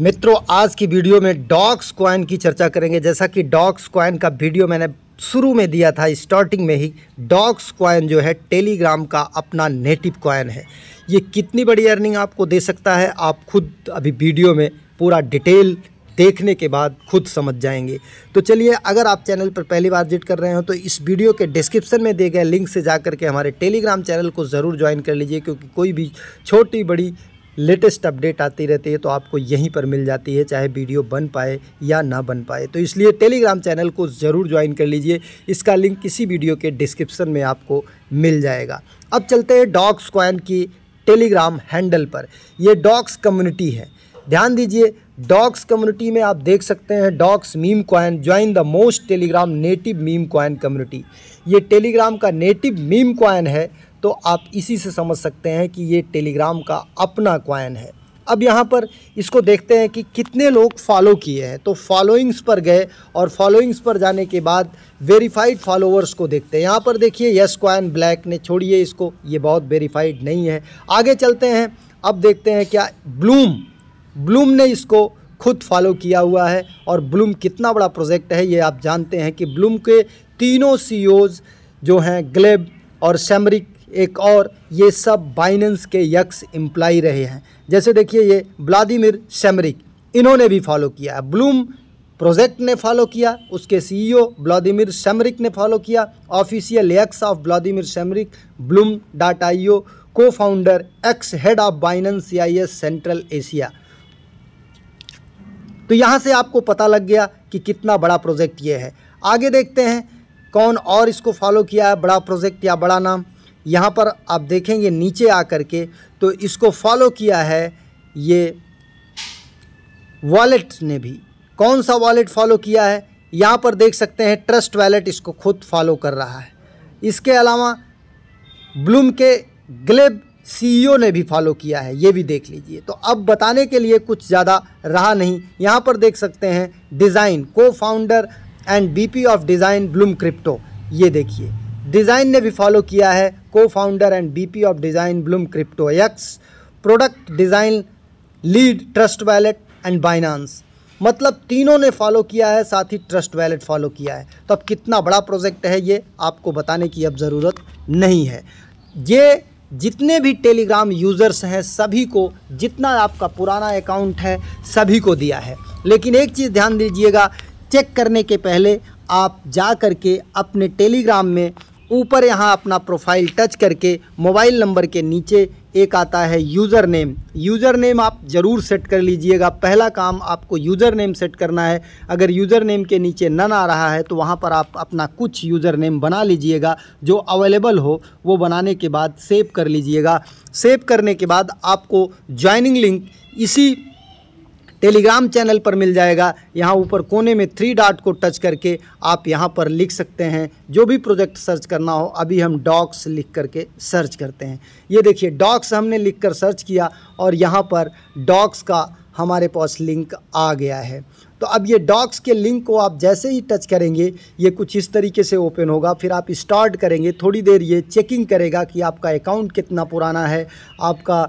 मित्रों आज की वीडियो में डॉग्स कॉइन की चर्चा करेंगे। जैसा कि डॉग्स कॉइन का वीडियो मैंने शुरू में दिया था, स्टार्टिंग में ही, डॉग्स कॉइन जो है टेलीग्राम का अपना नेटिव कॉइन है। ये कितनी बड़ी अर्निंग आपको दे सकता है आप खुद अभी वीडियो में पूरा डिटेल देखने के बाद खुद समझ जाएंगे। तो चलिए, अगर आप चैनल पर पहली बार विजिट कर रहे हो तो इस वीडियो के डिस्क्रिप्शन में दिए गए लिंक से जा करके हमारे टेलीग्राम चैनल को ज़रूर ज्वाइन कर लीजिए, क्योंकि कोई भी छोटी बड़ी लेटेस्ट अपडेट आती रहती है तो आपको यहीं पर मिल जाती है, चाहे वीडियो बन पाए या ना बन पाए। तो इसलिए टेलीग्राम चैनल को ज़रूर ज्वाइन कर लीजिए, इसका लिंक किसी वीडियो के डिस्क्रिप्शन में आपको मिल जाएगा। अब चलते हैं डॉग्स कॉइन की टेलीग्राम हैंडल पर। ये डॉग्स कम्युनिटी है, ध्यान दीजिए। डॉग्स कम्युनिटी में आप देख सकते हैं dogs meme coin, join the most Telegram native meme coin community. ये टेलीग्राम का नेटिव मीम कॉइन है, तो आप इसी से समझ सकते हैं कि ये टेलीग्राम का अपना कॉइन है। अब यहाँ पर इसको देखते हैं कि कितने लोग फॉलो किए हैं। तो फॉलोइंग्स पर गए और फॉलोइंग्स पर जाने के बाद वेरीफाइड फॉलोअर्स को देखते हैं। यहाँ पर देखिए यस कॉइन ब्लैक ने, छोड़िए इसको, ये बहुत वेरीफाइड नहीं है। आगे चलते हैं, अब देखते हैं क्या ब्लूम ने इसको खुद फॉलो किया हुआ है। और ब्लूम कितना बड़ा प्रोजेक्ट है ये आप जानते हैं कि ब्लूम के तीनों सीईओज जो हैं, ग्लेब और सेमरिक एक और, ये सब बाइनेंस के यक्स एम्प्लाई रहे हैं। जैसे देखिए ये व्लादिमिर सेमरिक, इन्होंने भी फॉलो किया। ब्लूम प्रोजेक्ट ने फॉलो किया, उसके सीईओ व्लादिमिर सेमरिक ने फॉलो किया। ऑफिशियल यक्स ऑफ व्लादिमिर सेमरिक, Blum .io co founder, ex head of Binance CIS central Asia. तो यहाँ से आपको पता लग गया कि कितना बड़ा प्रोजेक्ट ये है। आगे देखते हैं कौन और इसको फॉलो किया है, बड़ा प्रोजेक्ट या बड़ा नाम। यहाँ पर आप देखेंगे नीचे आकर के, तो इसको फॉलो किया है ये वॉलेट ने भी। कौन सा वॉलेट फॉलो किया है यहाँ पर देख सकते हैं, ट्रस्ट वॉलेट इसको खुद फॉलो कर रहा है। इसके अलावा ब्लूम के ग्लेब सीईओ ने भी फॉलो किया है, ये भी देख लीजिए। तो अब बताने के लिए कुछ ज़्यादा रहा नहीं। यहाँ पर देख सकते हैं design, co founder and VP of design Blum crypto, ये देखिए डिज़ाइन ने भी फॉलो किया है, co founder and VP of design Blum crypto x, product design lead Trust Wallet and Binance. मतलब तीनों ने फॉलो किया है, साथ ही ट्रस्ट वॉलेट फॉलो किया है। तो अब कितना बड़ा प्रोजेक्ट है ये आपको बताने की अब ज़रूरत नहीं है। ये जितने भी टेलीग्राम यूज़र्स हैं सभी को, जितना आपका पुराना अकाउंट है सभी को दिया है। लेकिन एक चीज़ ध्यान दीजिएगा, चेक करने के पहले आप जा कर के अपने टेलीग्राम में ऊपर यहाँ अपना प्रोफाइल टच करके मोबाइल नंबर के नीचे एक आता है यूज़र नेम। यूज़र नेम आप ज़रूर सेट कर लीजिएगा। पहला काम आपको यूज़र नेम सेट करना है। अगर यूज़र नेम के नीचे नन आ रहा है तो वहाँ पर आप अपना कुछ यूज़र नेम बना लीजिएगा जो अवेलेबल हो। वो बनाने के बाद सेव कर लीजिएगा। सेव करने के बाद आपको ज्वाइनिंग लिंक इसी टेलीग्राम चैनल पर मिल जाएगा। यहाँ ऊपर कोने में 3 डॉट को टच करके आप यहाँ पर लिख सकते हैं जो भी प्रोजेक्ट सर्च करना हो। अभी हम डॉग्स लिख करके सर्च करते हैं। ये देखिए डॉग्स हमने लिख कर सर्च किया और यहाँ पर डॉग्स का हमारे पास लिंक आ गया है। तो अब ये डॉग्स के लिंक को आप जैसे ही टच करेंगे ये कुछ इस तरीके से ओपन होगा। फिर आप स्टार्ट करेंगे, थोड़ी देर ये चेकिंग करेगा कि आपका अकाउंट कितना पुराना है, आपका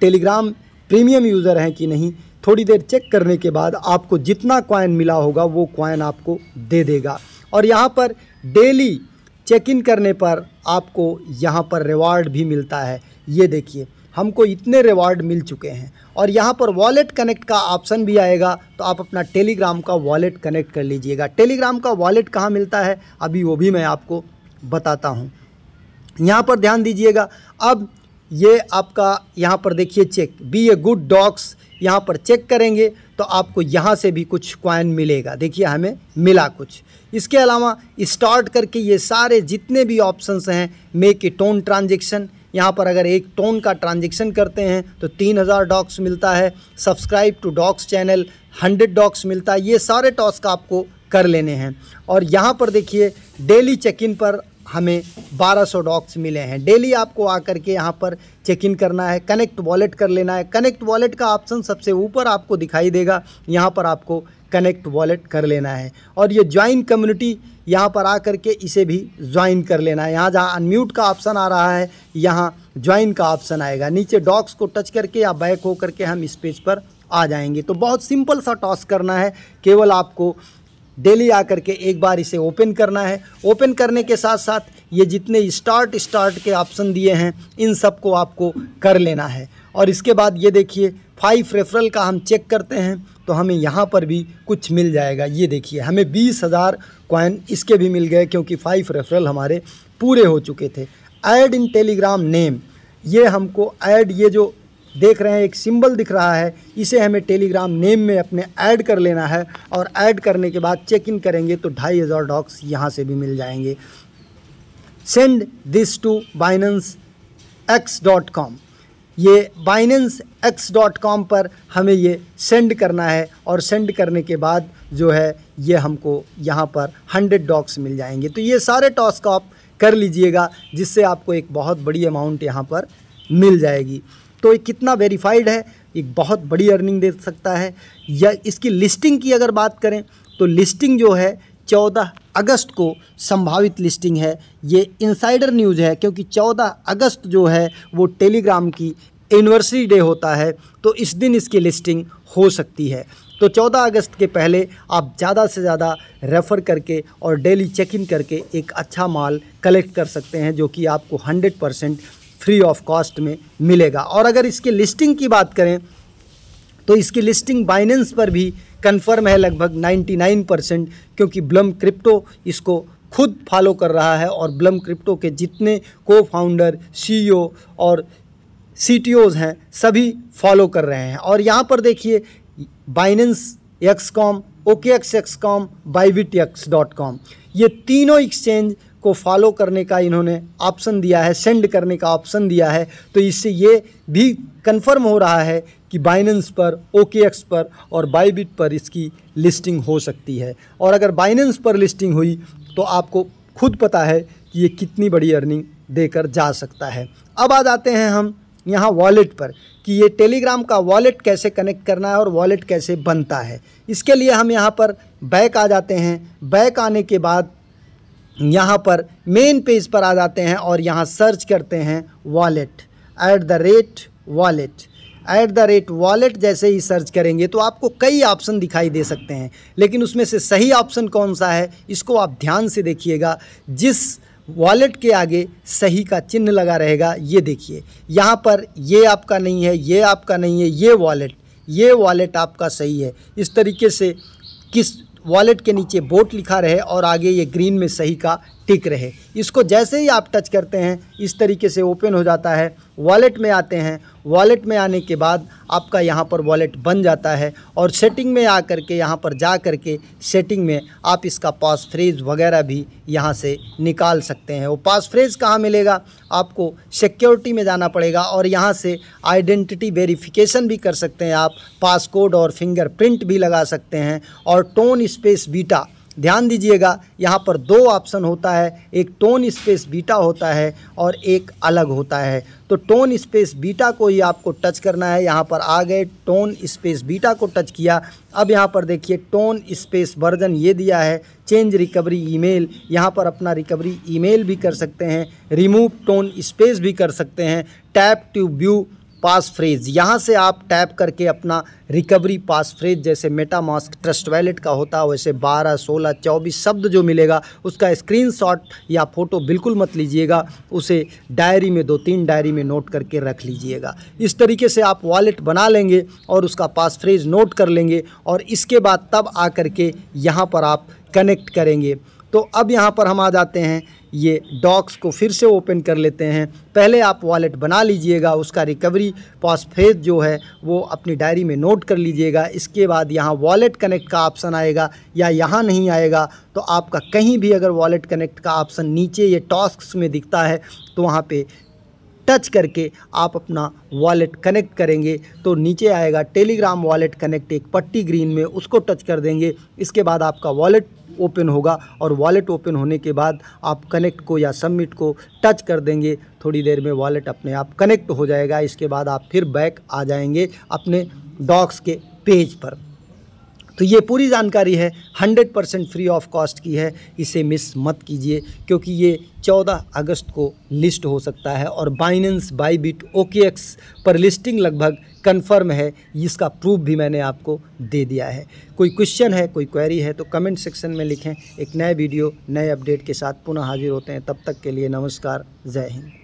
टेलीग्राम प्रीमियम यूज़र है कि नहीं। थोड़ी देर चेक करने के बाद आपको जितना कॉइन मिला होगा वो कॉइन आपको दे देगा। और यहाँ पर डेली चेक इन करने पर आपको यहाँ पर रिवार्ड भी मिलता है। ये देखिए हमको इतने रिवार्ड मिल चुके हैं। और यहाँ पर वॉलेट कनेक्ट का ऑप्शन भी आएगा, तो आप अपना टेलीग्राम का वॉलेट कनेक्ट कर लीजिएगा। टेलीग्राम का वॉलेट कहाँ मिलता है अभी वो भी मैं आपको बताता हूँ। यहाँ पर ध्यान दीजिएगा, अब ये आपका यहाँ पर देखिए check be a good dogs, यहाँ पर चेक करेंगे तो आपको यहाँ से भी कुछ कॉइन मिलेगा। देखिए हमें मिला कुछ। इसके अलावा स्टार्ट करके ये सारे जितने भी ऑप्शंस हैं, मेक ए टोन ट्रांजेक्शन, यहाँ पर अगर एक टोन का ट्रांजेक्शन करते हैं तो 3000 डॉग्स मिलता है। Subscribe to dogs channel 100 dogs मिलता है। ये सारे टास्क आपको कर लेने हैं। और यहाँ पर देखिए डेली चेक इन पर हमें 1200 डॉग्स मिले हैं। डेली आपको आकर के यहाँ पर चेक इन करना है, कनेक्ट वॉलेट कर लेना है। कनेक्ट वॉलेट का ऑप्शन सबसे ऊपर आपको दिखाई देगा, यहाँ पर आपको कनेक्ट वॉलेट कर लेना है। और ये ज्वाइन कम्युनिटी, यहाँ पर आकर के इसे भी ज्वाइन कर लेना है। यहाँ जहाँ अनम्यूट का ऑप्शन आ रहा है यहाँ ज्वाइन का ऑप्शन आएगा। नीचे डॉग्स को टच करके या बैक होकर के हम इस पेज पर आ जाएंगे। तो बहुत सिंपल सा टॉस्क करना है, केवल आपको डेली आकर के एक बार इसे ओपन करना है। ओपन करने के साथ साथ ये जितने स्टार्ट के ऑप्शन दिए हैं इन सब को आपको कर लेना है। और इसके बाद ये देखिए 5 रेफरल का हम चेक करते हैं तो हमें यहाँ पर भी कुछ मिल जाएगा। ये देखिए हमें 20,000 कॉइन इसके भी मिल गए क्योंकि 5 रेफरल हमारे पूरे हो चुके थे। ऐड इन टेलीग्राम नेम, ये हमको ऐड, ये जो देख रहे हैं एक सिंबल दिख रहा है, इसे हमें टेलीग्राम नेम में अपने ऐड कर लेना है। और ऐड करने के बाद चेक इन करेंगे तो 2500 डॉक्स यहाँ से भी मिल जाएंगे। सेंड दिस टू binancex.com, ये binancex.com पर हमें ये सेंड करना है। और सेंड करने के बाद जो है ये हमको यहाँ पर 100 डॉक्स मिल जाएंगे। तो ये सारे टॉस्क आप कर लीजिएगा जिससे आपको एक बहुत बड़ी अमाउंट यहाँ पर मिल जाएगी। तो ये कितना वेरीफाइड है, एक बहुत बड़ी अर्निंग दे सकता है। या इसकी लिस्टिंग की अगर बात करें तो लिस्टिंग जो है 14 अगस्त को संभावित लिस्टिंग है। ये इनसाइडर न्यूज़ है क्योंकि 14 अगस्त जो है वो टेलीग्राम की एनिवर्सरी डे होता है, तो इस दिन इसकी लिस्टिंग हो सकती है। तो 14 अगस्त के पहले आप ज़्यादा से ज़्यादा रेफ़र करके और डेली चेक इन करके एक अच्छा माल कलेक्ट कर सकते हैं जो कि आपको 100% फ्री ऑफ कॉस्ट में मिलेगा। और अगर इसकी लिस्टिंग की बात करें तो इसकी लिस्टिंग बाइनेंस पर भी कंफर्म है लगभग 99%, क्योंकि ब्लूम क्रिप्टो इसको खुद फॉलो कर रहा है। और ब्लूम क्रिप्टो के जितने को फाउंडर, CEO और CTOs हैं सभी फॉलो कर रहे हैं। और यहाँ पर देखिए binance.com, OKX.com, bybitx.com, ये तीनों एक्सचेंज को फॉलो करने का इन्होंने ऑप्शन दिया है, सेंड करने का ऑप्शन दिया है। तो इससे ये भी कंफर्म हो रहा है कि बाइनेंस पर, OKX पर और बायबिट पर इसकी लिस्टिंग हो सकती है। और अगर बाइनेंस पर लिस्टिंग हुई तो आपको खुद पता है कि ये कितनी बड़ी अर्निंग देकर जा सकता है। अब आ जाते हैं हम यहाँ वॉलेट पर कि ये टेलीग्राम का वॉलेट कैसे कनेक्ट करना है और वॉलेट कैसे बनता है। इसके लिए हम यहाँ पर बैक आ जाते हैं। बैक आने के बाद यहाँ पर मेन पेज पर आ जाते हैं और यहाँ सर्च करते हैं वॉलेट, @wallet। जैसे ही सर्च करेंगे तो आपको कई ऑप्शन दिखाई दे सकते हैं, लेकिन उसमें से सही ऑप्शन कौन सा है इसको आप ध्यान से देखिएगा। जिस वॉलेट के आगे सही का चिन्ह लगा रहेगा, ये देखिए यहाँ पर, ये आपका नहीं है, ये आपका नहीं है, ये वॉलेट आपका सही है। इस तरीके से किस वॉलेट के नीचे बोट लिखा रहे और आगे ये ग्रीन में सही का टिक रहे। इसको जैसे ही आप टच करते हैं इस तरीके से ओपन हो जाता है। वॉलेट में आते हैं। वॉलेट में आने के बाद आपका यहाँ पर वॉलेट बन जाता है। और सेटिंग में आकर के, यहाँ पर जा कर के सेटिंग में आप इसका पासफ्रेज वगैरह भी यहाँ से निकाल सकते हैं। वो पासफ्रेज कहाँ मिलेगा, आपको सिक्योरिटी में जाना पड़ेगा और यहाँ से आइडेंटिटी वेरिफिकेशन भी कर सकते हैं आप, पासकोड और फिंगरप्रिंट भी लगा सकते हैं। और टोन स्पेस बीटा, ध्यान दीजिएगा यहाँ पर 2 ऑप्शन होता है, एक टोन स्पेस बीटा होता है और एक अलग होता है। तो टोन स्पेस बीटा को ही आपको टच करना है। यहाँ पर आ गए, टोन स्पेस बीटा को टच किया। अब यहाँ पर देखिए टोन स्पेस वर्जन ये दिया है। चेंज रिकवरी ईमेल, यहाँ पर अपना रिकवरी ईमेल भी कर सकते हैं, रिमूव टोन स्पेस भी कर सकते हैं। Tap to view pass phrase, यहाँ से आप टैप करके अपना रिकवरी पास फ्रेज, जैसे मेटामास्क ट्रस्ट वॉलेट का होता है वैसे 12, 16, 24 शब्द जो मिलेगा उसका स्क्रीनशॉट या फ़ोटो बिल्कुल मत लीजिएगा, उसे डायरी में 2-3 डायरी में नोट करके रख लीजिएगा। इस तरीके से आप वॉलेट बना लेंगे और उसका पास फ्रेज नोट कर लेंगे और इसके बाद तब आ करके यहाँ पर आप कनेक्ट करेंगे। तो अब यहाँ पर हम आ जाते हैं, ये डॉक्स को फिर से ओपन कर लेते हैं। पहले आप वॉलेट बना लीजिएगा, उसका रिकवरी पासफ्रेज जो है वो अपनी डायरी में नोट कर लीजिएगा। इसके बाद यहाँ वॉलेट कनेक्ट का ऑप्शन आएगा या यहाँ नहीं आएगा तो आपका कहीं भी अगर वॉलेट कनेक्ट का ऑप्शन नीचे ये टास्क्स में दिखता है तो वहाँ पे टच करके आप अपना वॉलेट कनेक्ट करेंगे। तो नीचे आएगा टेलीग्राम वॉलेट कनेक्ट, एक पट्टी ग्रीन में, उसको टच कर देंगे। इसके बाद आपका वॉलेट ओपन होगा और वॉलेट ओपन होने के बाद आप कनेक्ट को या सबमिट को टच कर देंगे। थोड़ी देर में वॉलेट अपने आप कनेक्ट हो जाएगा। इसके बाद आप फिर बैक आ जाएंगे अपने डॉक्स के पेज पर। तो ये पूरी जानकारी है 100% फ्री ऑफ कॉस्ट की है, इसे मिस मत कीजिए क्योंकि ये 14 अगस्त को लिस्ट हो सकता है और बाइनेंस बायबिट OKX पर लिस्टिंग लगभग कंफर्म है, इसका प्रूफ भी मैंने आपको दे दिया है। कोई क्वेश्चन है, कोई क्वेरी है तो कमेंट सेक्शन में लिखें। एक नए वीडियो नए अपडेट के साथ पुनः हाजिर होते हैं, तब तक के लिए नमस्कार, जय हिंद।